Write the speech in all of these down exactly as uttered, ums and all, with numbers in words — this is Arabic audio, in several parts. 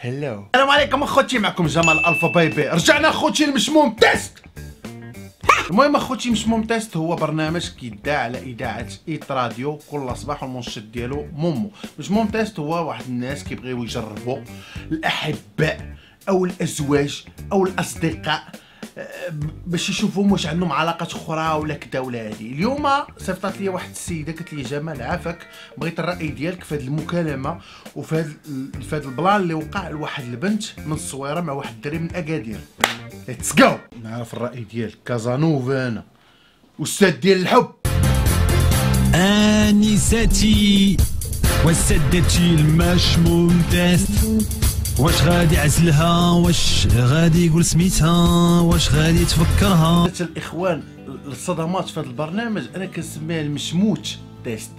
هلو. السلام عليكم اخوتي، معكم جمال الفا بيبي. رجعنا اخوتي لمشموم تيست. المهم اخوتي مشموم تيست هو برنامج كيدعى على اذاعه ايت راديو كل صباح، والمنشط ديالو مومو. مشموم تيست هو واحد الناس كيبغيو يجربوا الاحباء او الازواج او الاصدقاء باش يشوفهم واش عندهم علاقات اخرى ولا كذا ولا هادي. اليوم صيفطات لي واحد السيده قالت لي جمال عافاك، بغيت الراي ديالك في هذه المكالمه وفي هذا في هذا البلان اللي وقع لواحد البنت من الصويره مع واحد الدري من اكادير. ليتس جو، نعرف الراي ديالك. كازانوفا انا استاذ ديال الحب. انستي وسدتي المشموم تيست، واش غادي يعزلها، واش غادي يقول سميتها، واش غادي تفكرها. حتى الاخوان الصدمات في هذا البرنامج انا كنسميها المشموت تيست،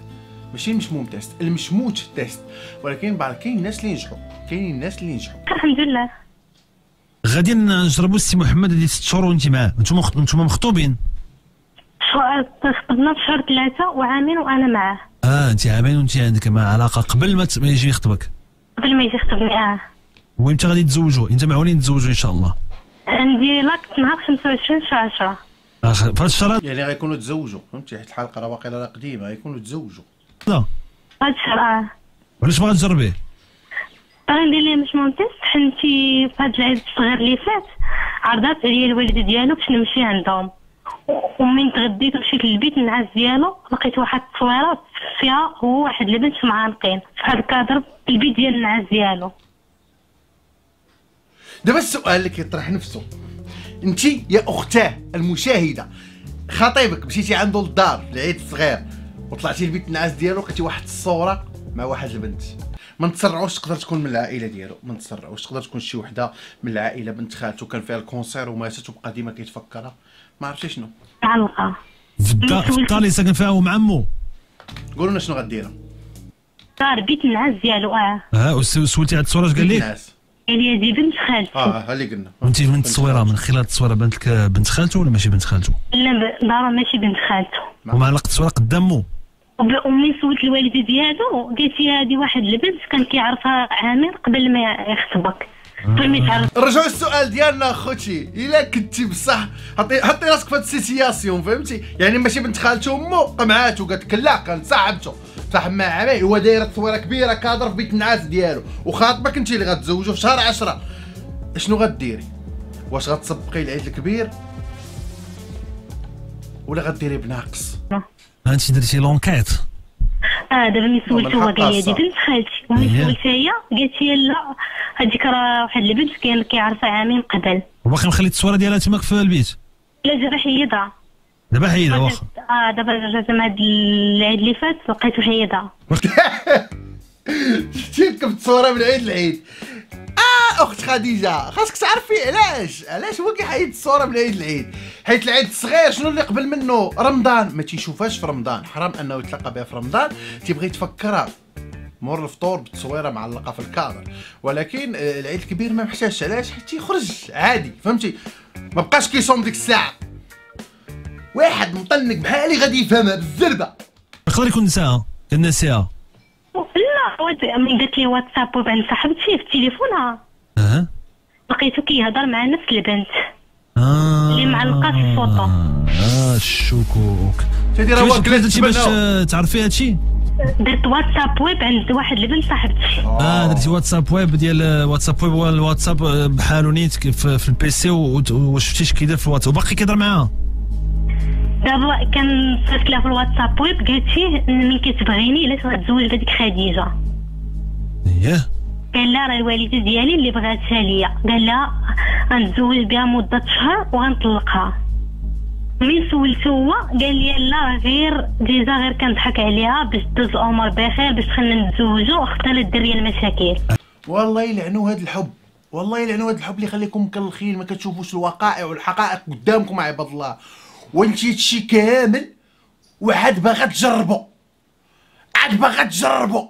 ماشي مشموم تيست، المشموت تيست. ولكن بعض كاين الناس اللي ينجحوا، كاين الناس اللي ينجحوا الحمد لله. غادي نجربوا السي محمد اللي ست شهور وانت معاه، انتم انتم مخطوبين؟ خطبنا في شهر ثلاثه وعامين وانا معاه. اه انت عامين وانت عندك مع علاقه قبل ما يجي يخطبك؟ قبل ما يجي يخطبني اه. وامتى غادي تزوجوا؟ انت معولين تزوجوا ان شاء الله؟ عندي لاكت نهار خمسة وعشرين شهر عشرة. اخر في الشهر يعني غيكونوا تزوجوا، فهمتي؟ حيت الحلقه راه واقيلا قديمه، غيكونوا تزوجوا. لا هذا الشهر. علاش باغا تجربيه؟ باغا ندير ليه مشموم تيست، حنتي في هذا العيد الصغير اللي فات عرضات عليا الوالده ديالو باش نمشي عندهم، ومن تغديت ومشيت للبيت من العز ديالو لقيت واحد التصويره فيها هو واحد البنت معانقين في هذا الكادر في البيت ديال العز ديالو. دابا السؤال اللي كيطرح نفسه، انت يا اختاه المشاهده، خطيبك مشيتي عنده للدار العيد الصغير وطلعتي لبيت النعاس ديالو لقيتي واحد الصوره مع واحد البنت، ما نتسرعوش تقدر تكون من العائله ديالو، ما نتسرعوش تقدر تكون شي وحده من العائله، بنت خالته كان فيها الكونسير وماتت وبقى ديما كيتفكرها، ما عرفتش شنو معلقه في الدار اللي ساكن فيها هو مع عمو. قولوا لنا شنو غديرها؟ دار بيت النعاس ديالو اه. اه وسولتي على الصوره اش قال لك؟ هي دي بنت خالته. اه اللي قلنا. وانت من التصويره، من خلال التصويره بانت لك بنت خالته ولا ماشي بنت خالته؟ لا ضروري ماشي بنت خالته. ومع لقيت التصويره قدامه. وملي سولت الوالده ديالو قالت لي هذه واحد البنت كان كيعرفها عامر قبل ما يخطبك. قبل ما يتعرف. رجعوا السؤال ديالنا اخوتي، الا كنتي بصح حطي حطي راسك في هذه السيتياسيون، فهمتي؟ يعني ماشي بنت خالته امه قمعاته وقالت لك لا كانت صاحبته. صح مع عمي هو داير تصويره كبيره كادر في بيت النعاس ديالو، وخاطبك انت اللي غتزوجو في شهر عشرة، شنو غديري؟ واش غتسبقي العيد الكبير ولا غديري بناقص؟ انت درتي لونكيت اه. دابا ملي سولت هو قال لي دي بنت خالتي، وملي سولت هي قالت لي لا هذيك راه واحد البنت كان كيعرفها عامين قبل. وباقي مخلي التصويره ديالها تماك في البيت؟ لا دابا حيدها. دابا حيدها واخا. اه دابا رجعت مع هاد العيد اللي فات لقيتو حيدها. شفتي ركبت صورة من عيد لعيد. اه اخت خديجة خاصك تعرفي علاش، علاش هو كيحيد الصورة من عيد لعيد، حيت العيد الصغير شنو اللي قبل منه؟ رمضان، ما تيشوفهاش في رمضان، حرام انه يتلاقى بها في رمضان، تيبغي يتفكرها مور الفطور بتصويره معلقة في الكادر. ولكن العيد الكبير ما محتاجش، علاش؟ حيت تيخرج عادي، فهمتي؟ ما بقاش كيصوم ديك الساعة. واحد مطنق بحالي غادي يفهمها بالزربه. يقدر يكون نساها، كان ناسيها. لا ملي قالت لي واتساب ويب عند صاحبتي في تليفونها. اها. لقيتو كيهضر مع نفس البنت. اه. اللي معلقه في الفوطو. اه الشكوك. تدي راه واكله درتي باش تعرفي هادشي؟ درت واتساب ويب عند واحد البنت صاحبتي. اه درتي واتساب ويب ديال واتساب ويب والواتساب بحالو نيت في البيسي وشفتي اش كيدير في الواتساب وباقي كيهضر معاها. دابا كنصيفط لها في الواتساب ويب قالت لي ملي كتبغيني علاش غتزوج بهاديك خديجه؟ اييه قال لها راه الوالده ديالي اللي بغاتها ليا، قال لها غنتزوج بها مده شهر وغنطلقها. ملي سولته هو قال لي لا غير ديجا غير كنضحك عليها باش تدوز الامور بخير باش خلينا نتزوجوا وخطا للدريه المشاكل. والله يلعنوا هاد الحب، والله يلعنوا هاد الحب اللي يخليكم مكلخين ما كتشوفوش الوقائع والحقائق قدامكم عباد الله. وانتي هادشي كامل وعاد باغا تجربو، عاد باغا تجربو.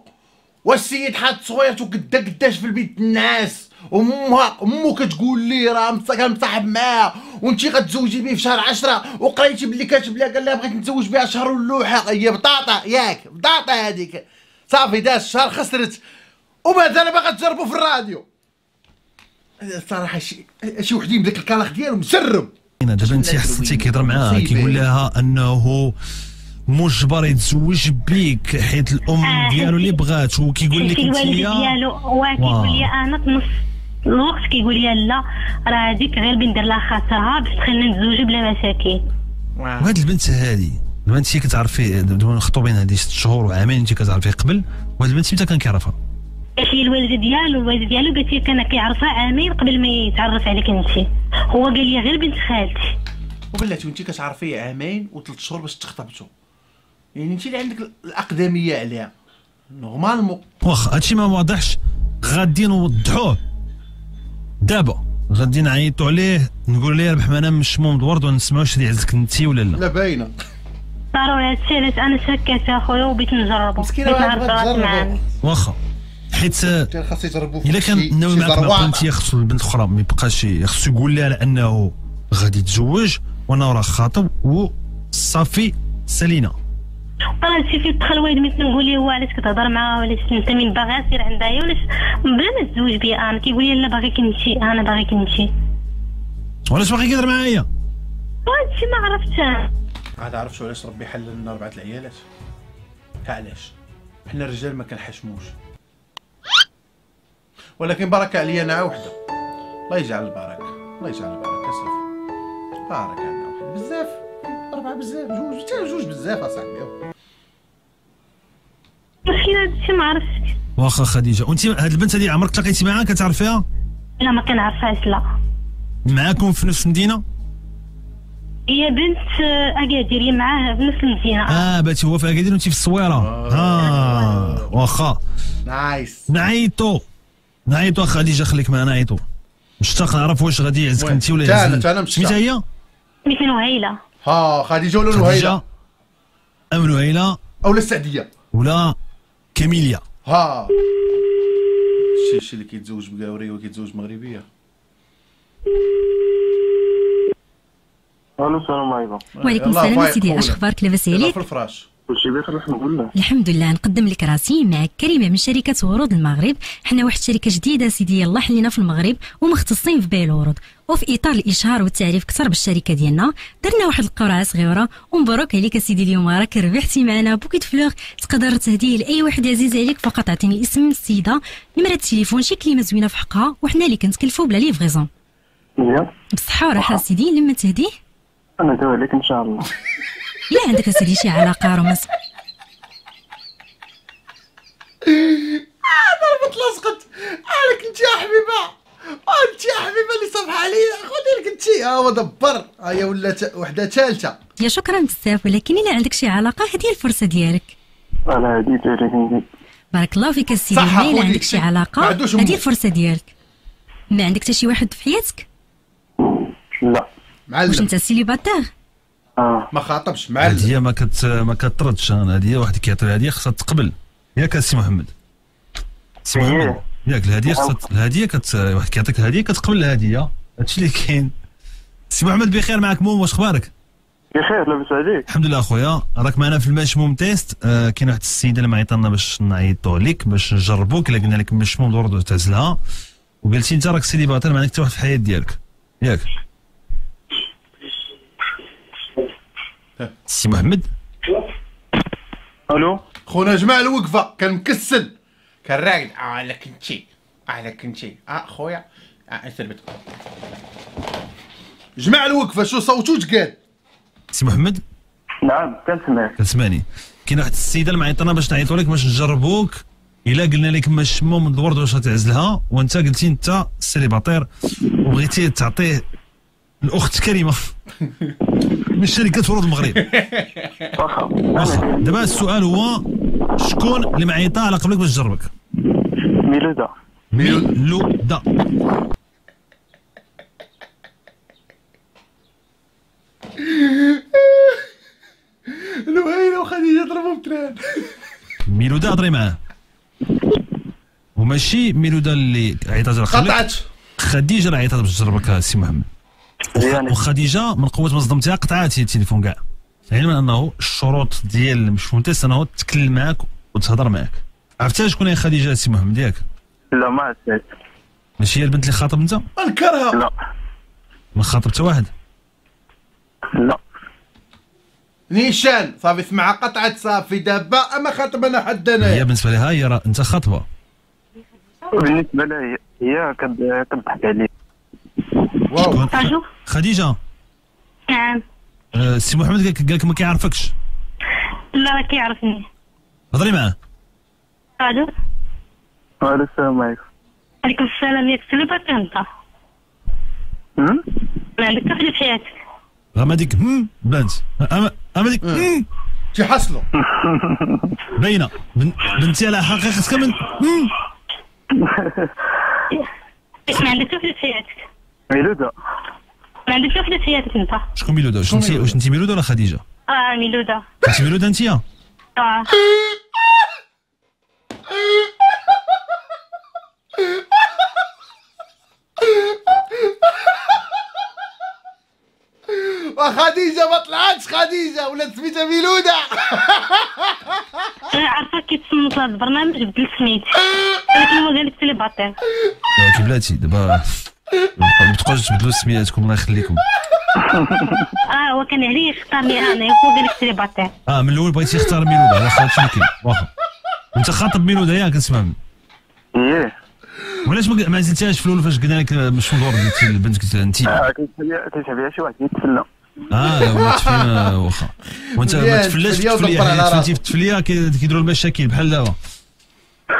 والسيد حاط صويرته قدا قداش في البيت الناس، امها امو كتقول لي راه كان مصاحب معاها وانتي غتزوجي بيه في شهر عشرة، وقريتي بلي كاتب لها قال لها بغيت نتزوج بها شهر اللوحه. هي بطاطا ياك، بطاطا هذيك صافي داز الشهر خسرت، ومازال باغا تجربو في الراديو. صراحه شي شي وحدين بداك الكلاخ ديالو مزرب. دابا انت حسيتي كيهضر معاها كيقول لها انه مجبر يتزوج بيك حيت الام ديالو اللي بغات، وكيقول لك انت ديالو وكيقول لي انا في نص الوقت كيقول لي لا راه هذيك غير بندير لها خاطرها باش تخلينا نتزوجوا بلا مساكين. وهاد البنت هادي دابا انت كتعرفي دابا خطوبين هادي ست شهور وعامين انت كتعرفيه قبل، وهاد البنت متى كان كيعرفها؟ قالت لي الوالده ديالو، الوالده ديالو قالت لي كان كيعرفها عامين قبل ما يتعرف عليك انت، هو قال لي غير بنت خالتي. وبلاتي وانت كتعرفيه عامين وثلاث شهور باش تخطبتو، يعني انت اللي عندك الاقدميه عليها نورمالمون. واخا هادشي ما واضحش غادي نوضحوه دابا، غادي نعيطوا عليه نقول ليه ربح منام مشموم الورد ونسمعوا شري عزك انت ولا لا. لا باينه ضروري هادشي علاش انا شكيت اخويا وبغيت نجربو مسكينه معاه. واخا حيت الا كان ناوي معاك معقول انت خصو البنت الاخرى ما يبقاش خصو يقول لها لانه غادي يتزوج وانا راه خاطب وصافي سالينا. راه هادشي فيه دخل واحد مثل نقول ليه هو علاش كتهضر معاه ولا انت من باغي سير عندها هي ولا بلا ما تزوج بيا انا، كيقول لي لا باغيك نمشي انا باغيك نمشي. وعلاش باغي كيهضر معايا؟ هادشي ما عرفتش. عاد عرفتوا علاش ربي حل لنا اربعه العيالات؟ علاش؟ حنا الرجال ما كنحشموش، ولكن بركه عليا انا وحده. الله يجعل البركه، الله يجعل البركه صافي. بركه انا وحده بزاف، اربعه بزاف، جوج حتى جوج بزاف اصاحبي. مشكل هادشي ما عرفتش. واخا خديجه، وانت هاد البنت هادي عمرك تلاقيتي معاها كتعرفيها؟ لا ما كنعرفهاش. لا معاكم في نفس المدينه؟ هي بنت اكادير، هي معاها في نفس المدينه. اه باتي هو في اكادير وانت في الصويره. اه واخا نايس. نعيطو نعيطو خديجه خليك معنا نعيطو، مشتاق نعرف واش غادي يعزك انت ولا يعزك سميتها هي؟ سميتها نهيله. ها خديجه ولا نهيله؟ ام نهيله اولا السعديه ولا كاميليا. ها شي شي اللي كيتزوج بكاوري وكيتزوج مغربيه. الو السلام عليكم. وعليكم السلام سيدي، اش اخبارك لاباس عليك؟ في الفراش كلشي بخير الحمد لله. الحمد لله. نقدم لك راسي معك كريمه من شركه ورود المغرب، حنا واحد الشركه جديده سيدي يلاه حلينا في المغرب ومختصين في بيع الورود، وفي اطار الاشهار والتعريف اكثر بالشركه ديالنا درنا واحد القرعه صغيره. ومبروك عليك سيدي اليوم راك ربحتي معنا بوكيت فلوغ تقدر تهديه لاي واحد عزيز عليك، فقط اعطيني اسم السيده نمره التليفون شي كلمه زوينه في حقها وحنا اللي كنتكلفوا بلا ليفغيزون. بصحه وراحه سيدي لما تهديه انا ندوي عليك ان شاء الله. لا عندك اسيدي شي علاقه رمز. اه ضربت لصقت عليك انت يا حبيبه، انت يا حبيبه اللي صبح عليا خذي لك انت. ها هو دبر ها هي ولات وحده ثالثه. يا شكرا بزاف، ولكن الا عندك شي علاقه هذه الفرصه ديالك. انا هديت عليك بارك الله فيك اسيدي. الا عندك شي علاقه هذه الفرصه ديالك. ما عندك حتى شي واحد في حياتك؟ لا معلم. واش انت سيليباتير؟ ما خاطبش معلم. هذه هي ما كت ما كتردش. انا هذه واحد كيعطي هذه خاصها تقبل ياك السي محمد. السي محمد ياك الهديه خاصها الهديه كت واحد كيعطيك الهديه كتقبل الهديه، هادشي اللي كاين. السي محمد بخير معاك مومو واش اخبارك؟ بخير لاباس عليك الحمد لله اخويا. راك معنا في المشموم تيست. آه كاين واحد السيده اللي معيطه لنا باش نعيطوا لك باش نجربوك. الا قلنا لك مشموم الورد وتعزلها وقلتي انت راك سيليباتير ما عندك حتى واحد في الحياه ديالك ياك سي محمد. الو خونا جماعه الوقفه كان مكسل كان راقد. اه لا كنتي اه لا كنتي اه خويا اه ثبت جماعه الوقفه شو صوتو تقاد. سي محمد نعم كنسمعك كنسمعني. كاين واحد السيده اللي معيطنا باش نعيطوا لك باش نجربوك. الا قلنا لك مشموم من الورد واش غتعزلها، وانت قلتي انت سيليباتير وبغيتي تعطيه الاخت كريمه من شركه ورود المغرب. واخا دابا السؤال هو شكون اللي معيطه على قبلك باش تجربك؟ ميلودا. ميلودا لويله وخديجه ضربوا بتران. ميلودا هضري معاه وماشي ميلودا اللي عيطات على قبلك. قطعت خديجه اللي عيطات باش تجربك السي محمد. وخديجه من قوه ما صدمتها قطعاتي التليفون كاع، علما انه الشروط ديال مش ممتاز انه تتكلم معاك وتهضر معاك. عرفتها شكون هي خديجه سي محمد ياك؟ لا ما عرفتهاش. ماشي هي البنت اللي خاطب انت؟ انكرها. لا ما خاطب حتى واحد. لا نيشان صافي سمع قطعت صافي دابا ما خاطب انا حد انايا. هي بالنسبه لها هي راه انت خاطبه. بالنسبه لها هي كتضحك عليك. واو خديجه. نعم. السي محمد قال لك ما كيعرفكش. لا ما كيعرفني. هضري معاه. الو. الو السلام عليكم. وعليكم السلام. ياك سلبات انت؟ امم؟ عندك حاجه في حياتك؟ غما ديك هم بانت. غما ديك هم تيحصلوا. باينه بنتي على حقيقتك من هم. ما عندك حاجه في حياتك. ميلودا. ما عندك حاجه في حياتك انت. شكون ميلودا؟ واش انت واش انت ميلودا ولا خديجه؟ اه ميلودا. انت ميلودا انت؟ اه. وخديجه ما طلعتش خديجه ولات سميتها ميلوده. انا عارفه كيتصنت لهذا البرنامج بدل سميتي ولكن هو قال لك سيليباتير. ولكن بلاتي دابا ما تبقاوش تبدلوا سمياتكم الله يخليكم. اه هو كان عليه يختارني انا هو قال لك سيليباتير. اه من الاول بغيتي يختار ميلوده على خاطر ممكن واخا انت خاطب ميلوده ياك كنسمع منك. ايه وعلاش ما عزلتيهاش في الاول فاش قلنا لك مش منظور ديال البنت قلت لها انت اه كيسحب عليها شي واحد كيتسلى. اه هو تفلى واخا وانت ما تفلاش في التفليه فهمتي في التفليه كيديروا المشاكل بحال دابا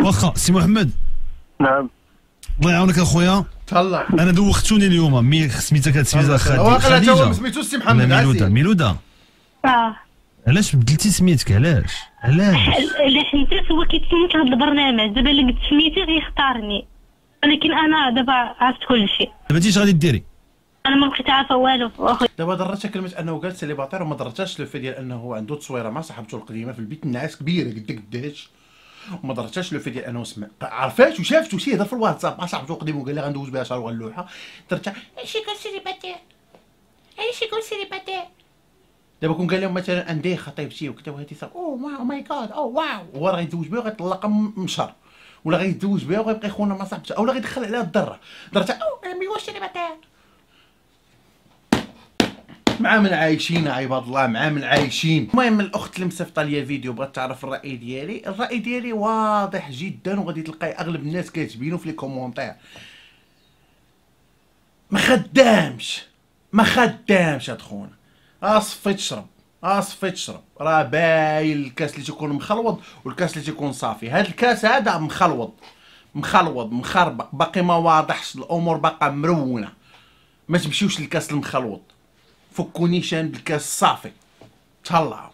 واخا. سي محمد نعم الله يعاونك اخويا. تهلا انا دوختوني اليوم مي سميتها كتسميتها خديجه واقيلا تا هو سميتو سي محمد عزيز. ميلودا ميلودا اه علاش بدلتي سميتك علاش علاش؟ حيت هو كيتسنت لهذا البرنامج دابا اللي قلت سميتي غيختارني ولكن انا دابا عرفت كل شيء. دابا انت غادي ديري؟ انا ما بقيت عارفه والو اخويا. دابا ضرتها كلمه انه قال سيليباتير وما ضرتهاش لو في ديال انه عنده تصويره مع صاحبته القديمه في البيت النعاس كبيره قد قداش وما ضرتهاش لو في ديال انه سمع عرفات وشافت وشي هضر في الواتساب مع صاحبته القديمه وقال لها غندوز بها شهر اللوحه درتها ايش يكون سيليباتير ايش يكون سيليباتير. دابا كون قال لهم مثلا اندي خطيبتي وكتب هادي صار او ماي جاد او واو هو راه غيتزوج بها وغيطلقها من شهر ولا غيتزوج بها وغيبقى يخونها مع صاحبته اولا غيدخل عليها الضره درتها او مي واش سيليباتير. مع من عايشين عباد الله مع من عايشين. المهم الاخت اللي مصيفطه ليا فيديو بغات تعرف الراي ديالي. الراي ديالي واضح جدا وغادي تلقاي اغلب الناس كاتبينه في لي كومونتير. ما خدامش ما خدامش ادخونا اصفي تشرب اصفي تشرب راه باين الكاس اللي تيكون مخلوض والكاس اللي تيكون صافي. هاد الكاس هذا مخلوض مخلوض مخربق باقي ما واضحش الامور باقا مرونه. ما تمشيوش للكاس المخلوض فكونيش عند الكاس الصافي. تهلاو.